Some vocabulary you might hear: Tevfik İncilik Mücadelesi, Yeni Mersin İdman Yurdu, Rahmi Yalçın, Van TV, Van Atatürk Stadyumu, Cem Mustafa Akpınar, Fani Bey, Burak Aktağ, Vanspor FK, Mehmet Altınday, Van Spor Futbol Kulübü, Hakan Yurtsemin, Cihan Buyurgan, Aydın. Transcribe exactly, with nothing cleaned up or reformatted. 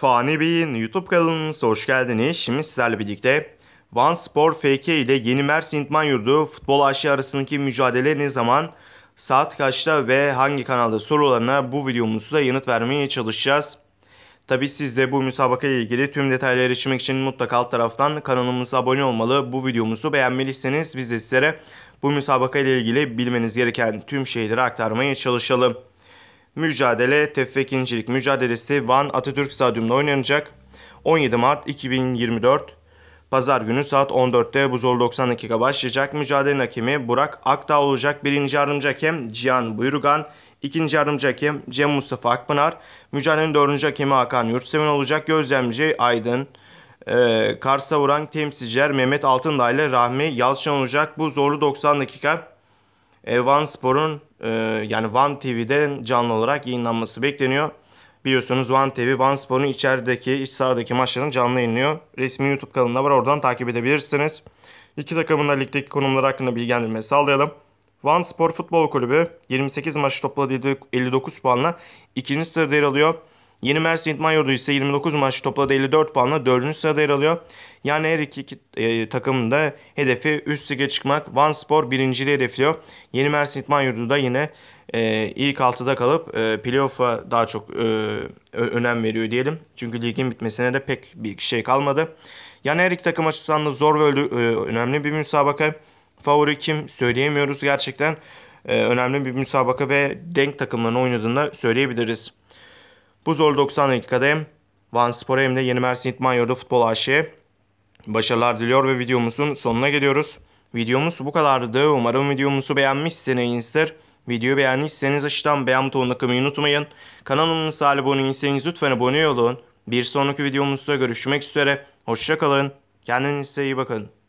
Fani Bey'in YouTube kanalınıza hoş geldiniz. Şimdi sizlerle birlikte Vanspor F K ile Yeni Mersin İdman Yurdu Futbol A Ş arasındaki mücadele ne zaman, saat kaçta ve hangi kanalda sorularına bu videomuzda yanıt vermeye çalışacağız. Tabi siz de bu müsabakaya ilgili tüm detaylara erişmek için mutlaka alt taraftan kanalımıza abone olmalı. Bu videomuzu beğenmeliyseniz biz de sizlere bu müsabakayla ilgili bilmeniz gereken tüm şeyleri aktarmaya çalışalım. Mücadele Tevfik İncilik Mücadelesi Van Atatürk Stadyumu'nda oynanacak. on yedi Mart iki bin yirmi dört Pazar günü saat on dörtte bu zorlu doksan dakika başlayacak. Mücadelenin hakemi Burak Aktağ olacak. Birinci yardımcı hakem Cihan Buyurgan, ikinci yardımcı hakem Cem Mustafa Akpınar. Mücadelenin dördüncü hakemi Hakan Yurtsemin olacak. Gözlemci Aydın, e, Kars'a vuran temsilciler Mehmet Altınday ile Rahmi Yalçın olacak. Bu zorlu doksan dakika e, Van Spor'un e, yani Van T V'den canlı olarak yayınlanması bekleniyor. Biliyorsunuz Van T V, Van Spor'un içerideki, iç sahadaki maçlarını canlı yayınlıyor. Resmi YouTube kanalında var, oradan takip edebilirsiniz. İki takımın da ligdeki konumları hakkında bilgilendirme sağlayalım. Van Spor Futbol Kulübü yirmi sekiz maç topladı elli dokuz puanla ikinci sırada yer alıyor. Yeni Mersin İdman Yurdu ise yirmi dokuz maç topladı elli dört puanla dördüncü sırada yer alıyor. Yani her iki, iki e, takımın da hedefi üst lige çıkmak. Van Spor birinciliği hedefliyor. Yeni Mersin İdman Yurdu da yine e, ilk altıda kalıp e, playoff'a daha çok e, önem veriyor diyelim. Çünkü ligin bitmesine de pek bir şey kalmadı. Yani her iki takım açısından da zor ve e, önemli bir müsabaka. Favori kim söyleyemiyoruz gerçekten. E, önemli bir müsabaka ve denk takımların oynadığını söyleyebiliriz. Bu zor doksan dakikada hem Vanspor'a hem de Yeni Mersin İdman Yurdu Futbol A Ş'ye başarılar diliyor ve videomuzun sonuna geliyoruz. Videomuz bu kadardı. Umarım videomuzu beğenmişsinizdir. Videoyu beğendiyseniz aşağıdan beğen butonuna tıklamayı unutmayın. Kanalımıza abone değilseniz lütfen abone olun. Bir sonraki videomuzda görüşmek üzere. Hoşça kalın. Kendinize iyi bakın.